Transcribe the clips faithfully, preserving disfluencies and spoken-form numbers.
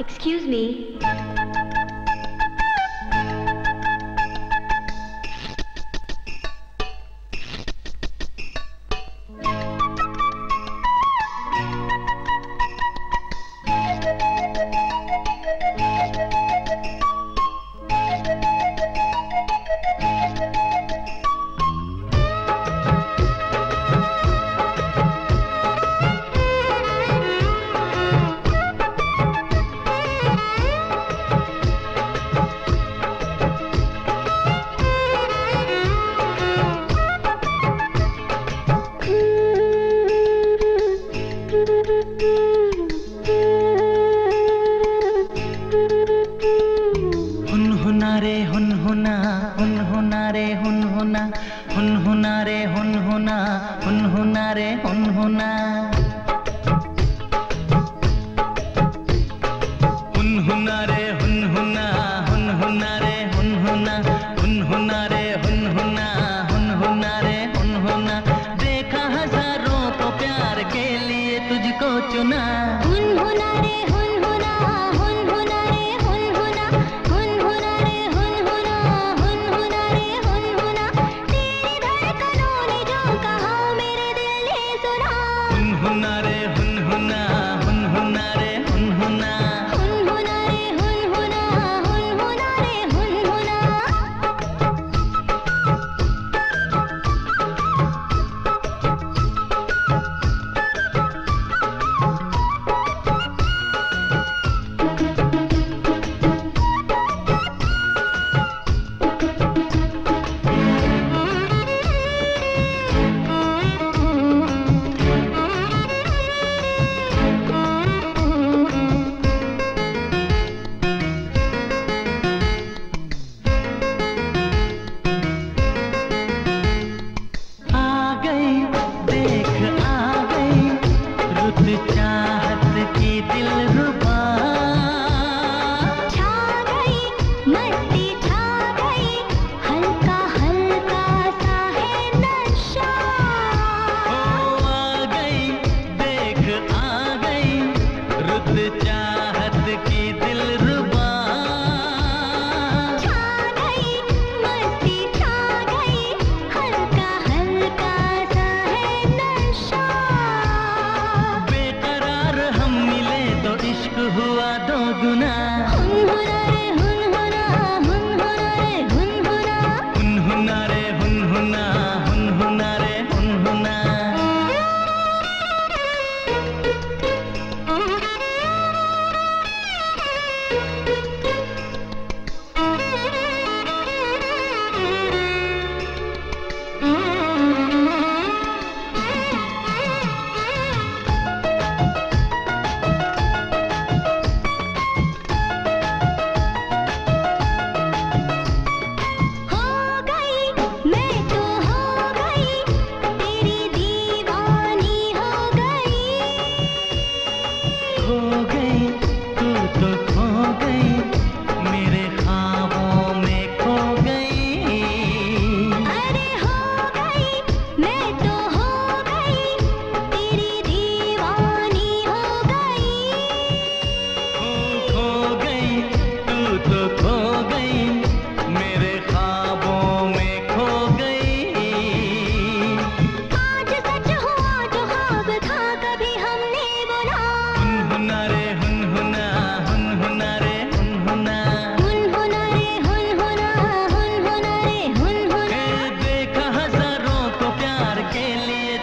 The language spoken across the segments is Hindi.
Excuse me.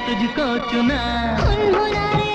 तुझको चुना, हुन हुना रे।